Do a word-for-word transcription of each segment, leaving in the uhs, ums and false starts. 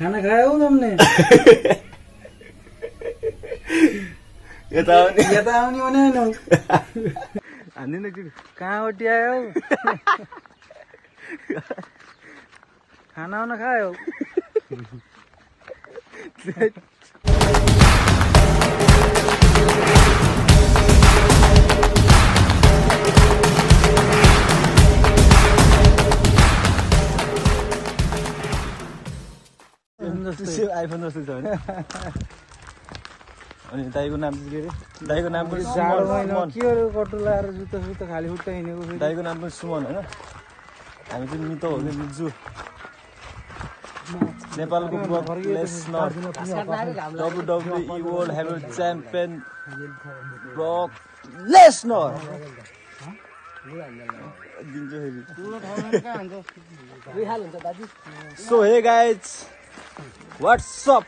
खाना खाया हो तुमने? ये तो ये तो नहीं होने ना। अन्य ने कहाँ उठी आए हो? खाना ना खाए हो? आईफोन दोस्तों जाने। अन्य दाई को नाम दिखे थे। दाई को नाम पर साल में ना क्यों रे कोटला यार जूता जूता खाली होता ही नहीं कुछ। दाई को नाम पर सुमन है ना। हमें तो मितो हमें मिजू। नेपाल को बहुत Lesnar. W W E World Heavyweight Champion Brock Lesnar। दिन जो है। So hey guys. What's up?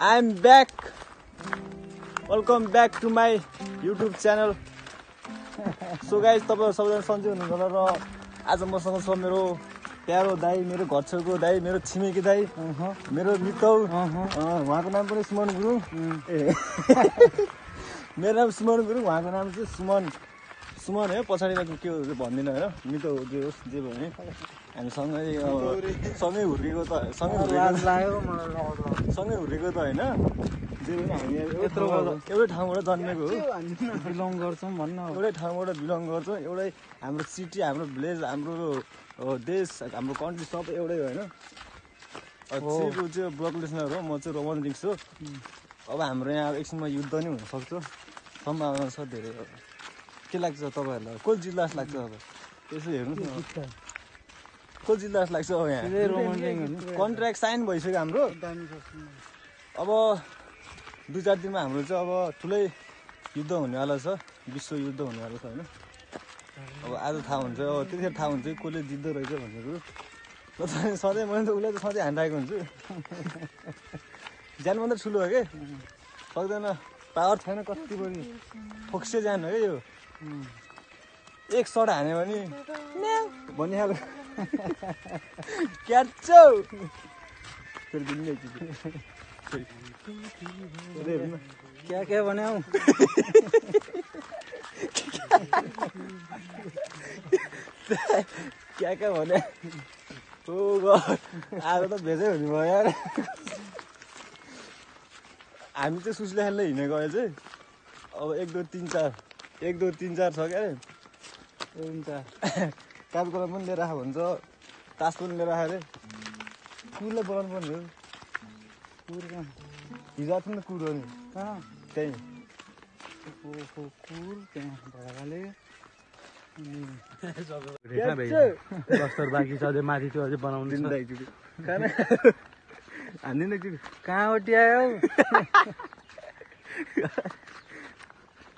I'm back. Welcome back to my YouTube channel. So guys, तपाईहरु सबैजना सन्चै हुनुहुन्छ र आज मसँग छ मेरो प्यारो दाइ, मेरो घरछेउको दाइ, मेरो छिमेकी दाइ, मेरो मितौ, उहाँको नाम पनि सुमन गुरुङ। मेरो नाम सुमन गुरुङ, उहाँको नाम चाहिँ सुमन सुमन हो। पछाडीमा के भन्दिन हैन, मितौ जे होस् जे भने हामी सँगै सँगै हुर्केको त सँगै सँगै हुर्केको त हैन, जे पनि हामी यत्रो एउटै ठाउँबाट जन्मेको हो, बिलङ गर्छौँ भन्न, एउटै ठाउँबाट बिलङ गर्छौँ, एउटै हाम्रो सिटी, हाम्रो भिलेज, हाम्रो देश, हाम्रो कन्ट्री सब एउटै हो हैन। अझै चाहिँ ब्लक लिस्नर हो, म चाहिँ रोमन रिक्स हो। अब हाम्रो यहाँ एकछिनमा युद्ध नै हुन सक्छ, सम्भावना छ धेरै। के लाग्छ तपाईहरुलाई, कुन जिल्ला लाग्छ? अब त्यसो हेर्नुस् न, कुन जिल्ला लाग्छ? अब यहाँ कन्ट्र्याक्ट साइन भइसक्यो हाम्रो। अब दुई चार दिनमा हाम्रो चाहिँ अब ठुलै युद्ध हुनेवाला छ, विश्व युद्ध हुनेवाला छ हैन। अब आज थाहा हुन्छ, अब त्यतिखेर थाहा हुन्छ कसले जित्दो रहेछ भन्ने कुरो। सधैँ मैले त उसलाई त सधैँ हानिरहेको हुन्छु, ज्यानभन्दा ठुलो हो के, सक्दैन, पावर छैन कति पनि, फोक्से ज्यान हो क्या यो। एक सट हान्यो भने भनिहाल्यो क्याच फेरि दिनै क्या क्या बनाऊ क्या क्या भने हो आज त भेजै हुने भयो यार। हामी चाहिँ सुसले खेल्न हिँडेको अहिले चाहिँ अब एक दुई तिन चार एक दुई तीन चार छ क्या कालकोला पनि लिएर आएको भन्छ, तास पनि लिएर आयो अरे, कुरलाई बनाउनु पर्ने हो। कुर कहाँ हिजो आएको कुर हो नि, कहाँ त्यहीँ कुर त्यहाँ बाँकी छ, अझै माथि त्यो अझै बनाउनु हान्दिन एकचोटि। कहाँ उठी आयो?